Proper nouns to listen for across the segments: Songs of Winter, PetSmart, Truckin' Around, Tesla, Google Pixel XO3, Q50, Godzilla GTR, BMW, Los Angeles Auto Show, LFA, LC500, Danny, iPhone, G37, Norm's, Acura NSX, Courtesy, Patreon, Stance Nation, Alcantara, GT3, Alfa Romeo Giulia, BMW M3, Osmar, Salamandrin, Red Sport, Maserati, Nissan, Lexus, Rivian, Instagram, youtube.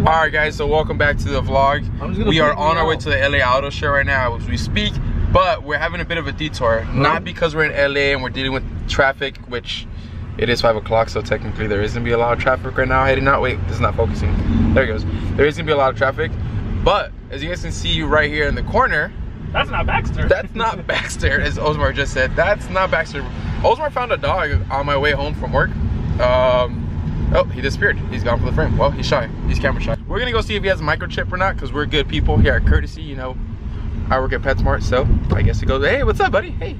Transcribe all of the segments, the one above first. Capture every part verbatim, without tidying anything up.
Alright guys, so welcome back to the vlog. We are on our way to the L A Auto Show right now as we speak, but we're having a bit of a detour. Mm-hmm. Not because we're in L A and we're dealing with traffic, which it is five o'clock, so technically there isn't gonna be a lot of traffic right now heading out. Wait, this is not focusing. There it goes. There isn't gonna be a lot of traffic, but as you guys can see right here in the corner, that's not Baxter. That's not Baxter, as Osmar just said. That's not Baxter. Osmar found a dog on my way home from work. Um, oh, he disappeared. He's gone for the frame. Well, he's shy. He's camera shy. We're gonna go see if he has a microchip or not, because we're good people here at Courtesy. You know, I work at PetSmart, so I guess it goes, hey, what's up, buddy? Hey.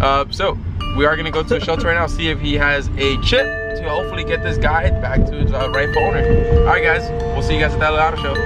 Uh, so, we are gonna go to the shelter right now, see if he has a chip to hopefully get this guy back to his uh, rightful owner. All right, guys, we'll see you guys at that Auto Show.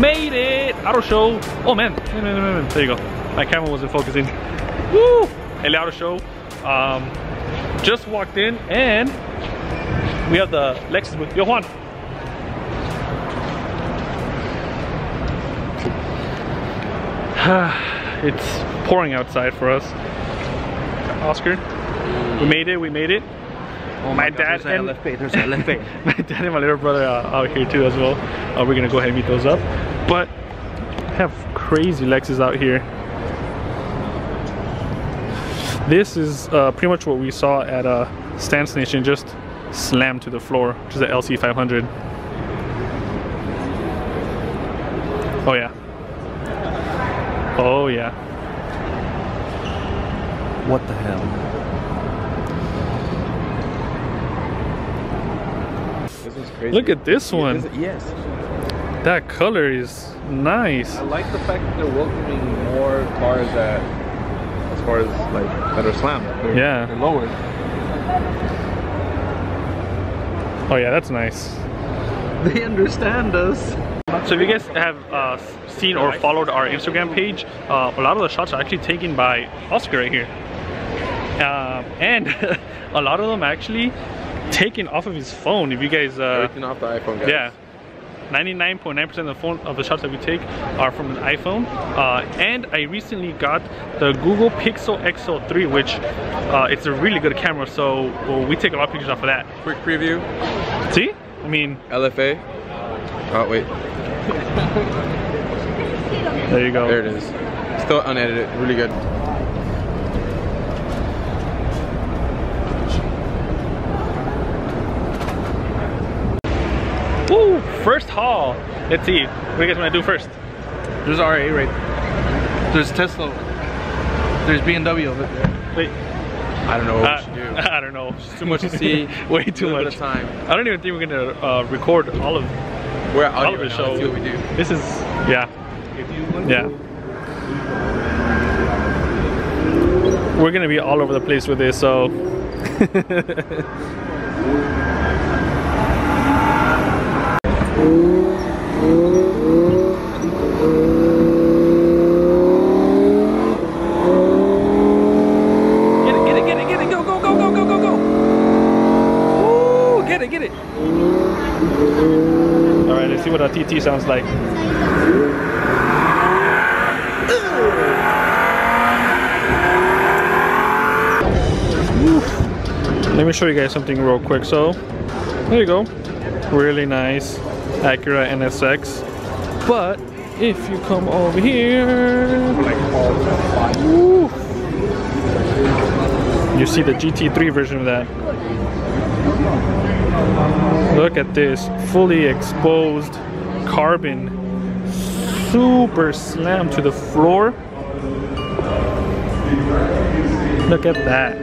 Made it! Auto Show! Oh man. Man, man, man, man! There you go. My camera wasn't focusing. Woo! L A Auto Show. Um, just walked in and we have the Lexus booth. Yo, Juan. It's pouring outside for us. Oscar, we made it. We made it. Oh my, my dad God, and L F A, there's L F A. My dad and my little brother are out here too as well. Uh, we're gonna go ahead and meet those up. But I have crazy Lexus out here. This is uh, pretty much what we saw at uh, Stance Nation, just slammed to the floor, which is the L C five hundred. Oh yeah. Oh yeah. What the hell? Crazy. Look at this one. Is, yes. That color is nice. I like the fact that they're welcoming more cars that, as far as like that are slammed. They're, yeah. They're lowered. Oh yeah, that's nice. They understand us. So if you guys have uh, seen or followed our Instagram page, uh, a lot of the shots are actually taken by Oscar right here, uh, and a lot of them actually taken off of his phone. If you guys uh taking off the iPhone, guys. Yeah, ninety-nine point nine percent of the phone of the shots that we take are from an iPhone, uh and I recently got the Google Pixel X O three, which uh it's a really good camera, so well, we take a lot of pictures off of that. Quick preview, see, I mean L F A. Oh wait. There you go, there it is, still unedited, really good. Woo! First haul. Let's see. What do you guys want to do first? There's R A right there. There's Tesla. There's B M W over there. Wait. I don't know what uh, we should do. I don't know. It's too much to see. Way too much. Bit of time. I don't even think we're going to uh, record all of, we're all of the show. Let's see what we do. This is, yeah. If you want yeah. To... We're going to be all over the place with this, so. T T sounds like. Let me show you guys something real quick. So there you go, really nice Acura N S X, but if you come over here. Woo. You see the G T three version of that. Look at this fully exposed carbon, super slammed to the floor. Look at that.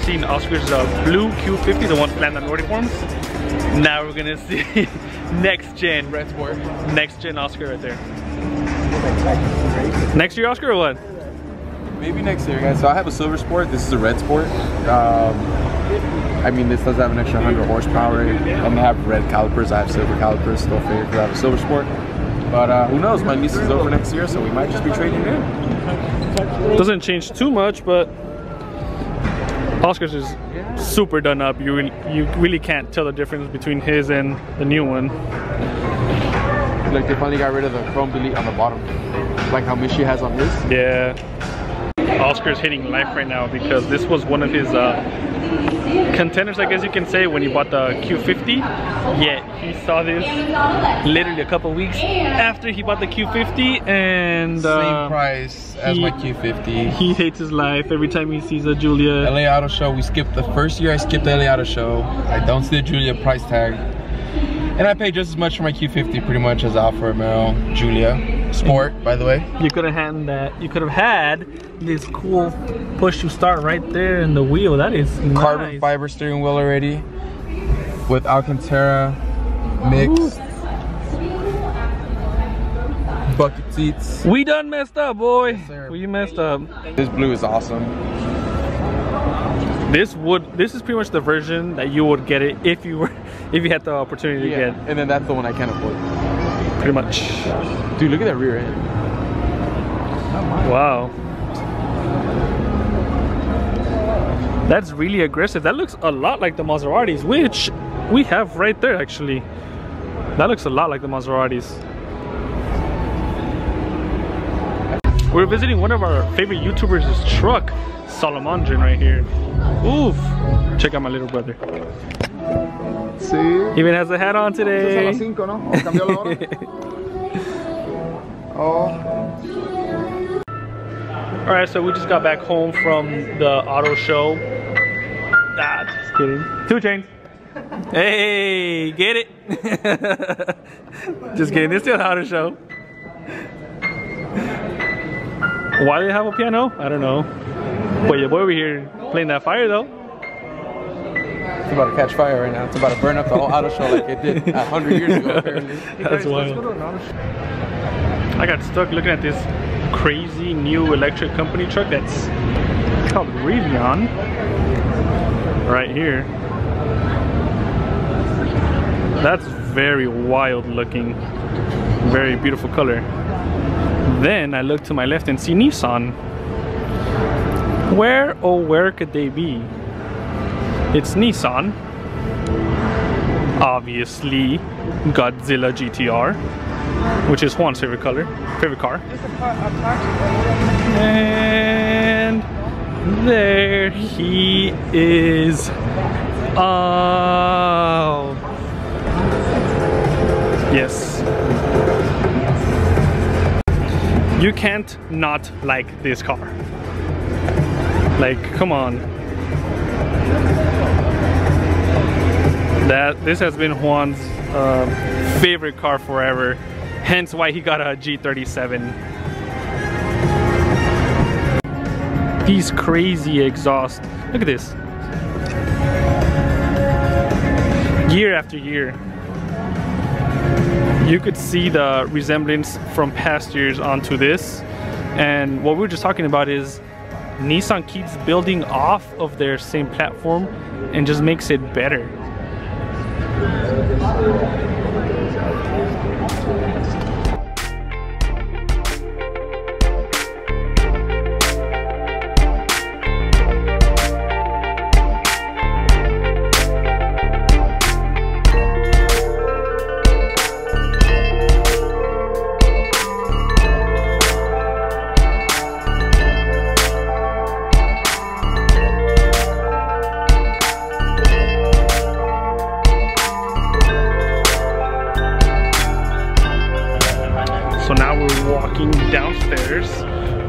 Seen Oscar's uh, blue Q fifty, the one planned on Nordic forms. Now we're gonna see next gen Red Sport. Next gen Oscar right there. Next year Oscar or what? Maybe next year, guys. So I have a Silver Sport. This is a Red Sport. Um, I mean, this does have an extra one hundred horsepower. I'm gonna have red calipers. I have silver calipers. Still figured I have a Silver Sport. But uh, who knows? My niece is over next year, so we might just be trading in. Doesn't change too much, but. Oscar's is super done up. You really, you really can't tell the difference between his and the new one. Like they finally got rid of the chrome delete on the bottom, like how Mishi has on his. Yeah. Oscar's hitting life right now because this was one of his uh, contenders, I guess you can say, when he bought the Q fifty. Yet he saw this literally a couple weeks after he bought the Q fifty, and uh, same price. As he, my Q fifty. He hates his life every time he sees a Giulia. L A Auto Show, we skipped the first year I skipped the L A Auto Show. I don't see the Giulia price tag. And I paid just as much for my Q fifty pretty much as Alfa Romeo Giulia Sport, by the way. You could have had that. You could have had this cool push to start right there in the wheel. That is nice. Carbon fiber steering wheel already with Alcantara mix. Ooh. Bucket seats. We done messed up, boy. Yes, we messed up. This blue is awesome. This would this is pretty much the version that you would get it if you were if you had the opportunity yeah. to get. And then that's the one I can't afford. Pretty much. Dude, look at that rear end. Wow. That's really aggressive. That looks a lot like the Maseratis, which we have right there actually. That looks a lot like the Maseratis. We're visiting one of our favorite YouTubers' truck, Salamandrin, right here. Oof! Check out my little brother. See? Sí. Even has a hat on today. Alright, so we just got back home from the auto show. Ah, just kidding. Two chains. Hey, get it? Just kidding, it's still an auto show. Why do they have a piano? I don't know. But your boy over here playing that fire though. It's about to catch fire right now. It's about to burn up the whole auto show like it did a hundred years ago apparently. That's wild. I got stuck looking at this crazy new electric company truck that's called Rivian. Right here. That's very wild looking. Very beautiful color. Then I look to my left and see Nissan. Where, oh where could they be? It's Nissan. Obviously, Godzilla G T R, which is Juan's favorite color, favorite car. And there he is. Oh. Yes. You can't not like this car. Like, come on. That this has been Juan's uh, favorite car forever. Hence why he got a G thirty-seven. These crazy exhausts. Look at this. year after year, you could see the resemblance from past years onto this. And what we were just talking about is Nissan keeps building off of their same platform and just makes it better.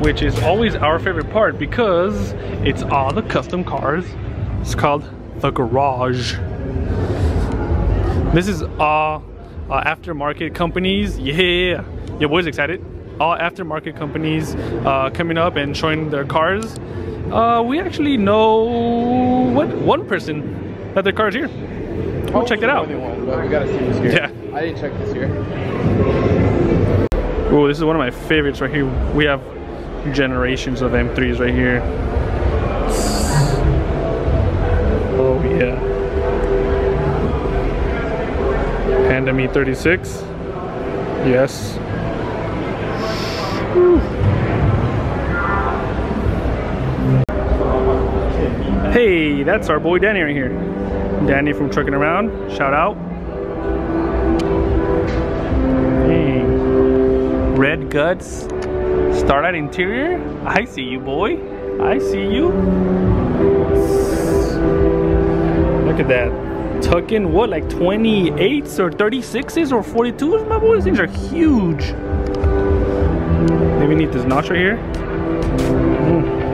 Which is always our favorite part because it's all the custom cars. It's called the garage. This is all uh, aftermarket companies. Yeah, your boy's excited. All aftermarket companies uh, coming up and showing their cars. Uh, we actually know what one person that their car's here. We'll oh, check it out. One, but we gotta see who's here. Yeah, I didn't check this here. Oh, this is one of my favorites right here. We have generations of M threes right here. Oh yeah. Pandemi thirty-six. Yes. Woo. Hey, that's our boy Danny right here. Danny from Truckin' Around. Shout out. Hey. Red guts. Start at interior. I see you, boy. I see you. Look at that. Tuck in what, like twenty-eights or thirty-sixes or forty-twos, my boys? These are huge. Maybe need this notch right here. Mm.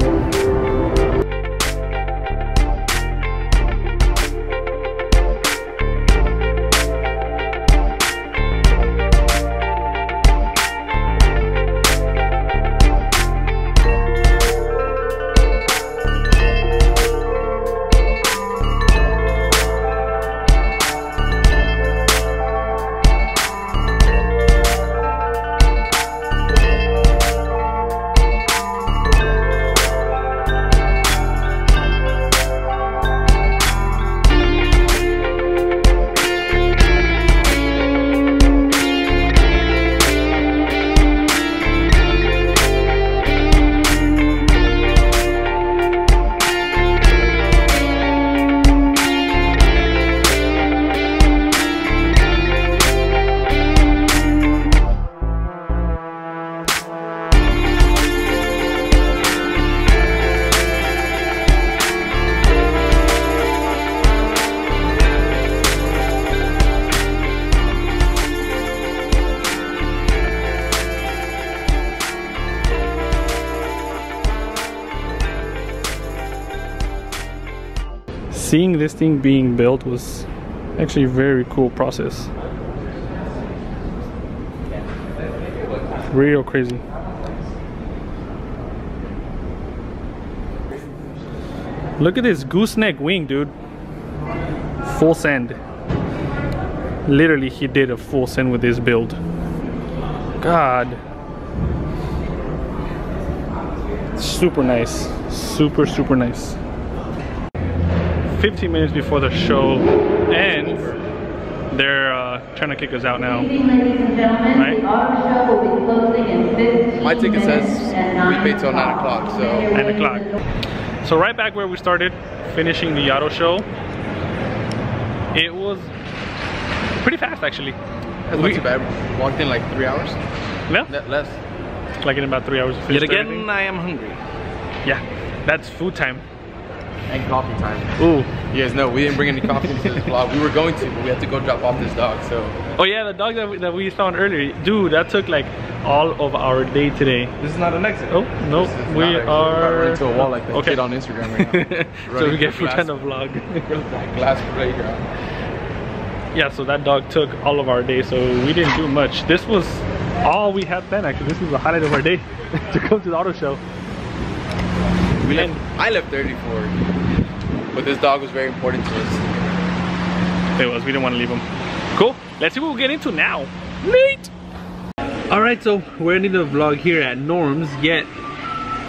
Seeing this thing being built was actually a very cool process. Real crazy. Look at this gooseneck wing, dude. Full send. Literally, he did a full send with this build. God. Super nice. Super, super nice. fifteen minutes before the show ends, they're uh, trying to kick us out now. Right? My ticket says we pay till nine o'clock. So nine o'clock. So right back where we started, finishing the auto show. It was pretty fast actually. That's not too bad. Walked in like three hours. No, less. Like in about three hours. Yet again, everything. I am hungry. Yeah, that's food time. And coffee time. Ooh, you guys know we didn't bring any coffee into this vlog. We were going to, but we had to go drop off this dog. So. Oh yeah, the dog that we, that we found earlier, dude. That took like all of our day today. This is not an exit. Oh no, nope. we are. We're running to a wall like that okay. kid on Instagram right now. So we get food kind of vlog. Glass playground. Yeah, so that dog took all of our day, so we didn't do much. This was all we had planned. Actually, this was the highlight of our day to come to the auto show. We left, I left early for it, but this dog was very important to us. It was, we didn't want to leave them. Cool, let's see what we'll get into now. Neat! Alright, so we're ending the vlog here at Norm's, yet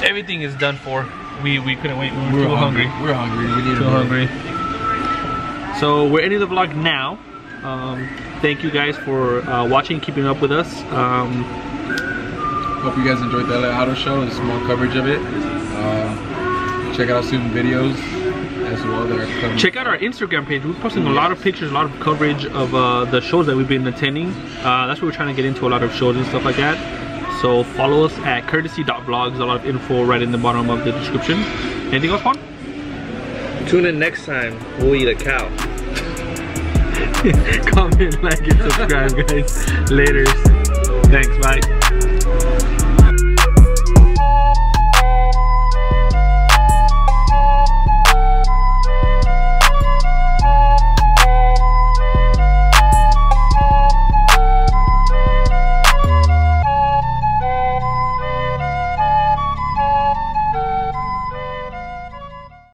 everything is done for. We we couldn't wait, we were, we're too hungry. hungry. We're hungry, we need too hungry. hungry. So we're ending the vlog now. Um, thank you guys for uh, watching, keeping up with us. Um, Hope you guys enjoyed the L A Auto Show and some more coverage of it. Uh, check out soon videos as well that are coming. Check out our Instagram page. We're posting a lot of pictures, a lot of coverage of uh, the shows that we've been attending. Uh, that's what we're trying to get into, a lot of shows and stuff like that. So follow us at Courtesy dot vlogs. A lot of info right in the bottom of the description. Anything else, Juan? Tune in next time. We'll eat a cow. Comment, like, and subscribe, guys. Later. Thanks, bye.